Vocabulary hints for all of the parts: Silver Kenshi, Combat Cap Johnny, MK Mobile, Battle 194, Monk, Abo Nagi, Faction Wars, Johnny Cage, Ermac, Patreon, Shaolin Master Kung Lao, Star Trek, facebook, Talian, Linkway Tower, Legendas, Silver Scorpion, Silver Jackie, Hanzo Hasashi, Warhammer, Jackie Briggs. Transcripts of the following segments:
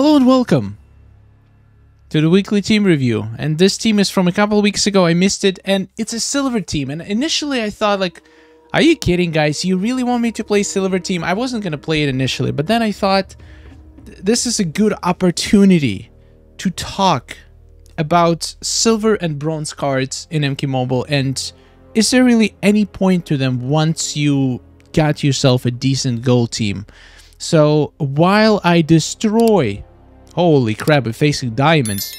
Hello and welcome to the weekly team review, and this team is from a couple of weeks ago. I missed it, and it's a silver team, and initially I thought, like, are you kidding, guys? You really want me to play silver team? I wasn't gonna play it initially, but then I thought this is a good opportunity to talk about silver and bronze cards in MK Mobile, and is there really any point to them once you got yourself a decent gold team? So while I destroy, holy crap, we're facing diamonds.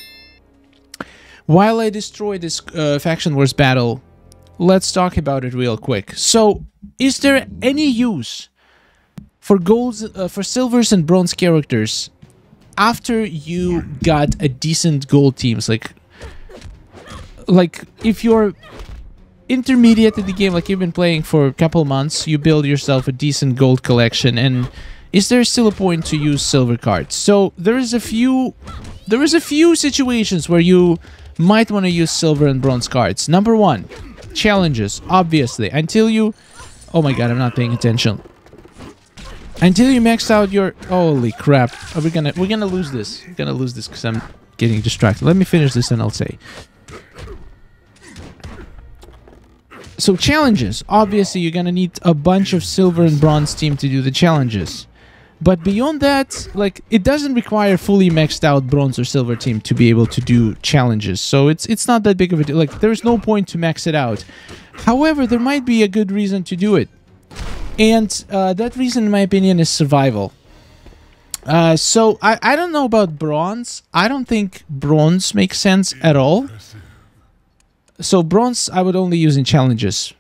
While I destroy this Faction Wars battle, let's talk about it real quick. So is there any use for golds, for silvers and bronze characters after you got a decent gold teams? Like if you're intermediate at the game, like you've been playing for a couple months, you build yourself a decent gold collection, and is there still a point to use silver cards? So there is a few situations where you might want to use silver and bronze cards. Number one, challenges, obviously. Until you, oh my god, I'm not paying attention. Until you maxed out your, holy crap, are we gonna, we're gonna lose this. We're gonna lose this because I'm getting distracted. Let me finish this and I'll say. So challenges, obviously you're gonna need a bunch of silver and bronze team to do the challenges. But beyond that, like, it doesn't require fully maxed out bronze or silver team to be able to do challenges. So it's not that big of a deal. Like, there's no point to max it out. However, there might be a good reason to do it. And that reason, in my opinion, is survival. So I don't know about bronze. I don't think bronze makes sense at all. So bronze I would only use in challenges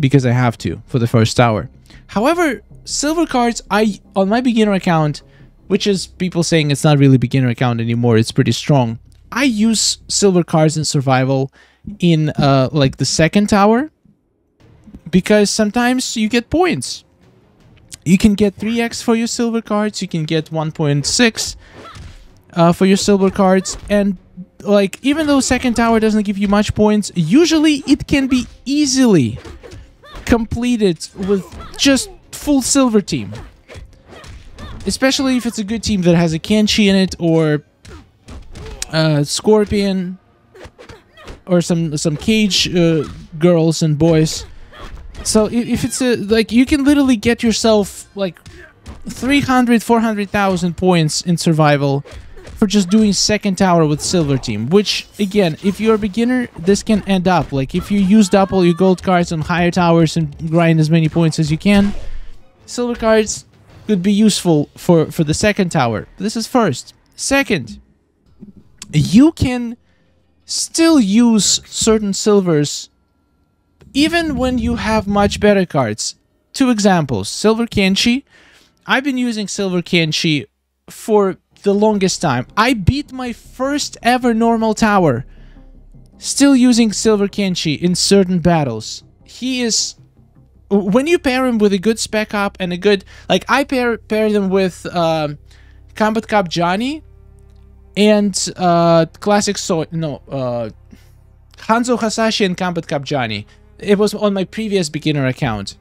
because I have to for the first hour. However, silver cards, I, on my beginner account, which is people saying it's not really beginner account anymore, it's pretty strong. I use silver cards in survival in like the second tower because sometimes you get points. You can get 3x for your silver cards, you can get 1.6 for your silver cards, and like, even though second tower doesn't give you much points, usually it can be easily completed with just full silver team. Especially if it's a good team that has a Kenshi in it, or Scorpion, or some Cage girls and boys. So if it's a, like, you can literally get yourself like 300, 400,000 points in survival for just doing second tower with silver team, which, again, if you're a beginner, this can end up, like, if you used up all your gold cards on higher towers and grind as many points as you can, silver cards could be useful for the second tower. This is first. Second, you can still use certain silvers even when you have much better cards. Two examples. Silver Kenshi. I've been using Silver Kenshi for the longest time. I beat my first ever normal tower still using Silver Kenshi in certain battles. He is, when you pair him with a good spec op and a good, like, I pair them with Combat Cap Johnny and Hanzo Hasashi and Combat Cap Johnny. It was on my previous beginner account,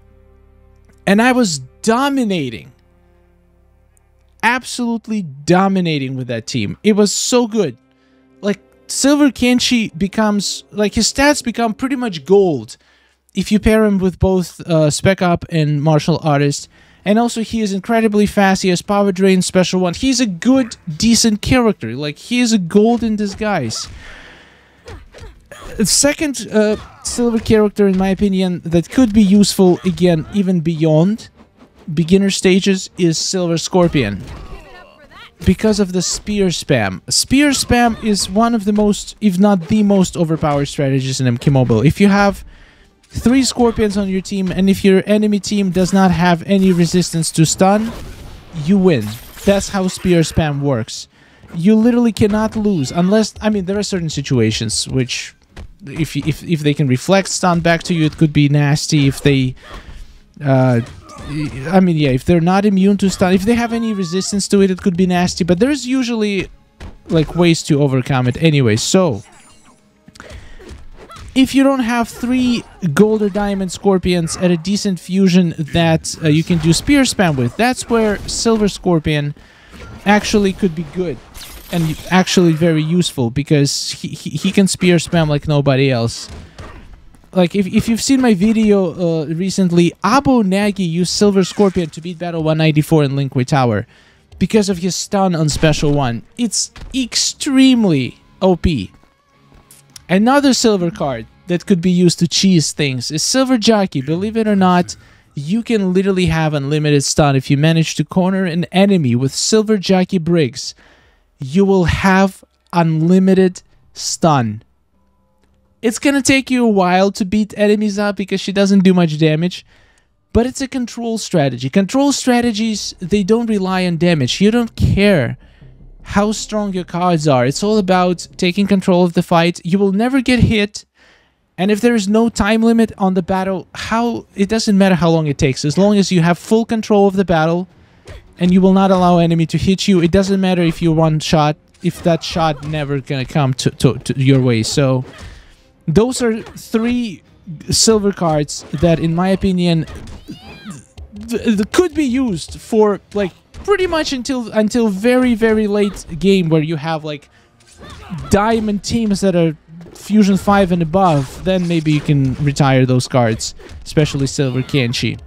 and I was dominating. Absolutely dominating with that team. It was so good. Like, Silver Kenshi becomes, like, his stats become pretty much gold if you pair him with both Spec Op and Martial Artist. And also, he is incredibly fast. He has Power Drain, Special 1. He's a good, decent character. Like, he is a gold in disguise. Second silver character, in my opinion, that could be useful, again, even beyond beginner stages, is Silver Scorpion because of the spear spam. Spear spam is one of the most, if not the most, overpowered strategies in MK Mobile. If you have 3 scorpions on your team, and if your enemy team does not have any resistance to stun, you win. That's how spear spam works. You literally cannot lose unless, I mean, there are certain situations which, if they can reflect stun back to you, it could be nasty. If they I mean, yeah, if they're not immune to stun, if they have any resistance to it, it could be nasty, but there's usually, like, ways to overcome it anyway. So if you don't have 3 gold or diamond scorpions at a decent fusion that you can do spear spam with, that's where Silver Scorpion actually could be good and actually very useful, because he can spear spam like nobody else. Like, if you've seen my video recently, Abo Nagi used Silver Scorpion to beat Battle 194 in Linkway Tower because of his stun on Special 1. It's extremely OP. Another silver card that could be used to cheese things is Silver Jackie. Believe it or not, you can literally have unlimited stun. If you manage to corner an enemy with Silver Jackie Briggs, you will have unlimited stun. It's gonna take you a while to beat enemies up because she doesn't do much damage, but it's a control strategy. Control strategies, they don't rely on damage. You don't care how strong your cards are. It's all about taking control of the fight. You will never get hit, and if there is no time limit on the battle, it doesn't matter how long it takes. As long as you have full control of the battle and you will not allow enemy to hit you, it doesn't matter if you one shot, if that shot never gonna come to your way. So those are three silver cards that, in my opinion, could be used for, like, pretty much until very, very late game, where you have, like, diamond teams that are Fusion 5 and above. Then maybe you can retire those cards, especially Silver Kenshi.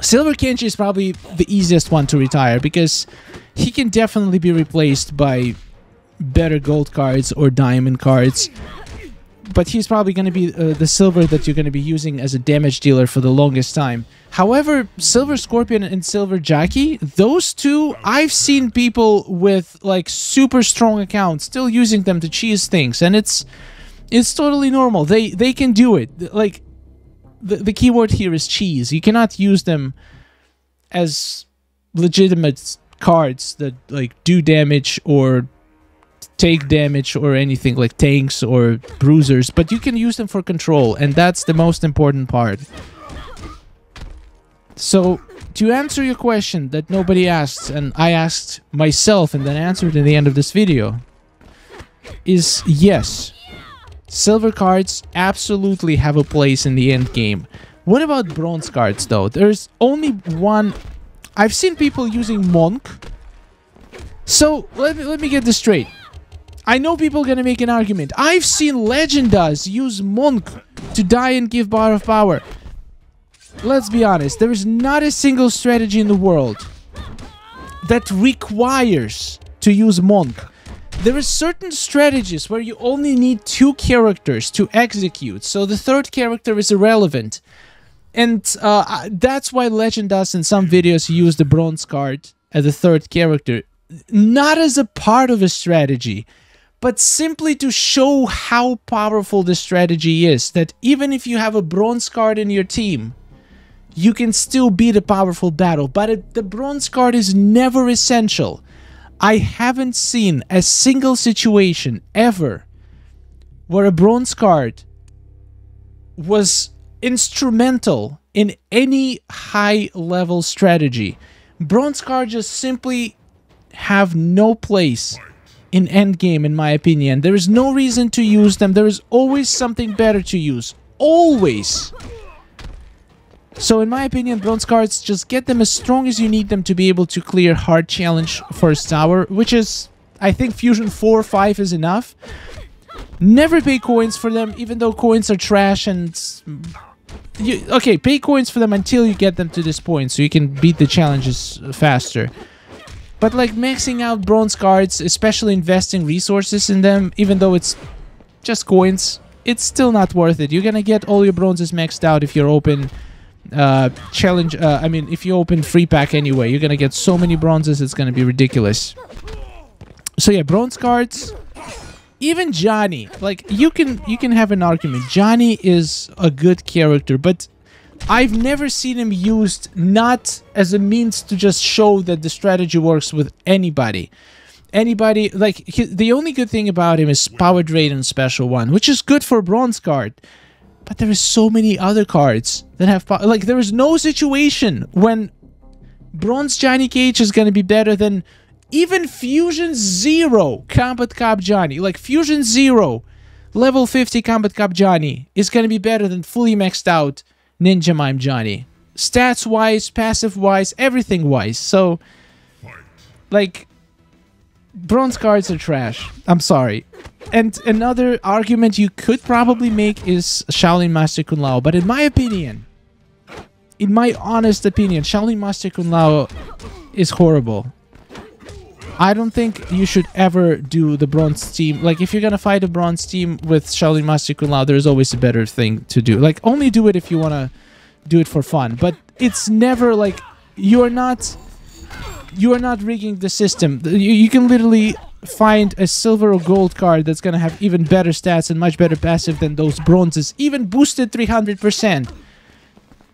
Silver Kenshi is probably the easiest one to retire, because he can definitely be replaced by better gold cards or diamond cards. But he's probably going to be the silver that you're going to be using as a damage dealer for the longest time. However, Silver Scorpion and Silver Jackie, those two, I've seen people with, like, super strong accounts still using them to cheese things, and it's totally normal. They can do it. Like, the key word here is cheese. You cannot use them as legitimate cards that, like, do damage or take damage or anything, like tanks or bruisers, but you can use them for control, and that's the most important part. So, to answer your question that nobody asked, and I asked myself and then answered in the end of this video, is yes, silver cards absolutely have a place in the end game. What about bronze cards, though? There's only one. I've seen people using Monk. So, let me get this straight. I know people are gonna make an argument. I've seen Legendas use Monk to die and give Bar of Power. Let's be honest, there is not a single strategy in the world that requires to use Monk. There are certain strategies where you only need two characters to execute, so the third character is irrelevant. And that's why Legendas in some videos use the bronze card as the third character, not as a part of a strategy, but simply to show how powerful the strategy is, that even if you have a bronze card in your team, you can still beat a powerful battle. But the bronze card is never essential. I haven't seen a single situation ever where a bronze card was instrumental in any high-level strategy. Bronze card just simply have no place in endgame, in my opinion. There is no reason to use them. There is always something better to use. Always! So, in my opinion, bronze cards, just get them as strong as you need them to be able to clear hard challenge first tower, which is, I think, Fusion 4 or 5 is enough. Never pay coins for them, even though coins are trash and... okay, pay coins for them until you get them to this point, so you can beat the challenges faster. But, like, maxing out bronze cards, especially investing resources in them, even though it's just coins, it's still not worth it. You're gonna get all your bronzes maxed out if you're open challenge. I mean, if you open free pack anyway, you're gonna get so many bronzes, it's gonna be ridiculous. So yeah, bronze cards. Even Johnny, like, you can have an argument. Johnny is a good character, but I've never seen him used not as a means to just show that the strategy works with anybody. Like, the only good thing about him is Power Drain and Special 1, which is good for bronze card. But there is so many other cards that have power. Like, there is no situation when bronze Johnny Cage is going to be better than even Fusion 0 Combat Cap Johnny. Like, Fusion 0 level 50 Combat Cap Johnny is going to be better than fully maxed out Ninja Mime Johnny. Stats-wise, passive-wise, everything-wise. So, like, bronze cards are trash. I'm sorry. And another argument you could probably make is Shaolin Master Kung Lao. But in my opinion, in my honest opinion, Shaolin Master Kung Lao is horrible. I don't think you should ever do the bronze team. Like, if you're going to fight a bronze team with Shaolin Master Kung Lao, there's always a better thing to do. Like, only do it if you want to do it for fun. But it's never, like, you are not rigging the system. You can literally find a silver or gold card that's going to have even better stats and much better passive than those bronzes, even boosted 300%.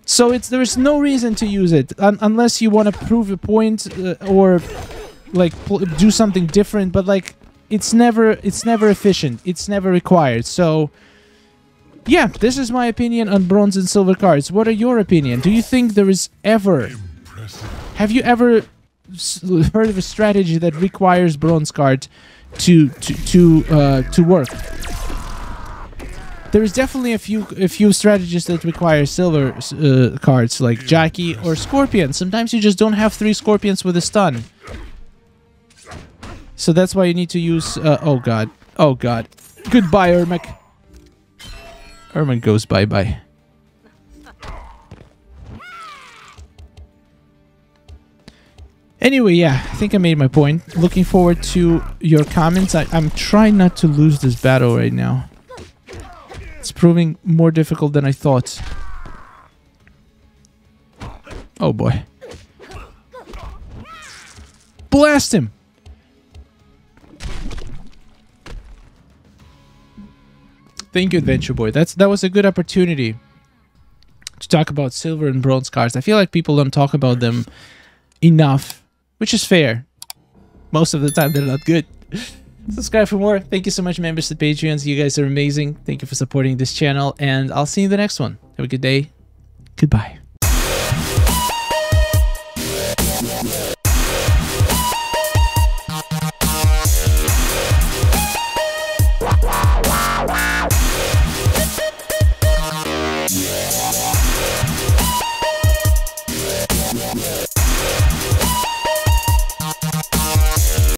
So there's no reason to use it unless you want to prove a point or like do something different. But like, it's never efficient, it's never required. So yeah, this is my opinion on bronze and silver cards. What are your opinion? Do you think there is ever have you ever heard of a strategy that requires bronze card to work? There is definitely a few strategies that require silver cards, like Jackie or Scorpion. Sometimes you just don't have three Scorpions with a stun. So that's why you need to use... oh god. Oh god. Goodbye, Ermac. Ermac goes bye-bye. Anyway, yeah. I think I made my point. Looking forward to your comments. I'm trying not to lose this battle right now. It's proving more difficult than I thought. Oh boy. Blast him! Thank you, Adventure Boy. That was a good opportunity to talk about silver and bronze cards. I feel like people don't talk about them enough, which is fair. Most of the time, they're not good. Subscribe for more. Thank you so much, members to Patreons. You guys are amazing. Thank you for supporting this channel, and I'll see you in the next one. Have a good day. Goodbye.